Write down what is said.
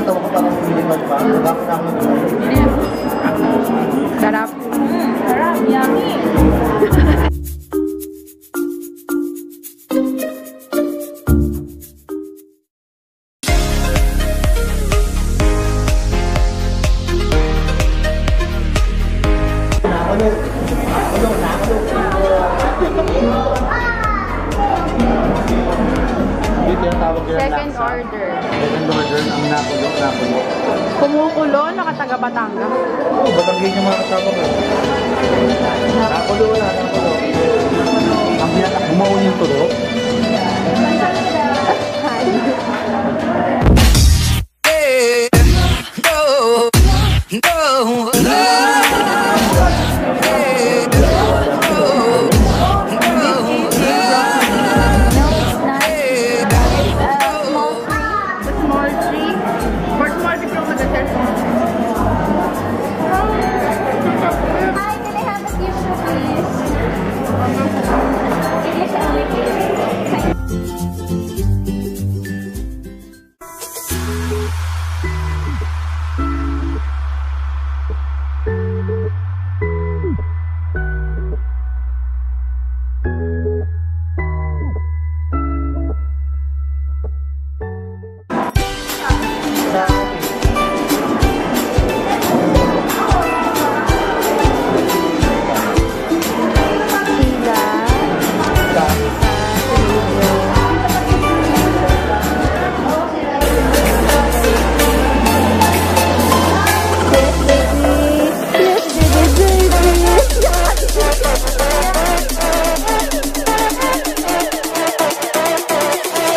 Sarap. Sarap, yummy. Second order. Second order ang napulo. Kumukulo, nakataga Batanga. Oo, Batanggay niya mga kasama ko. Napulo, wala. Napulo. Ang biyak, gumawa niyong tulog.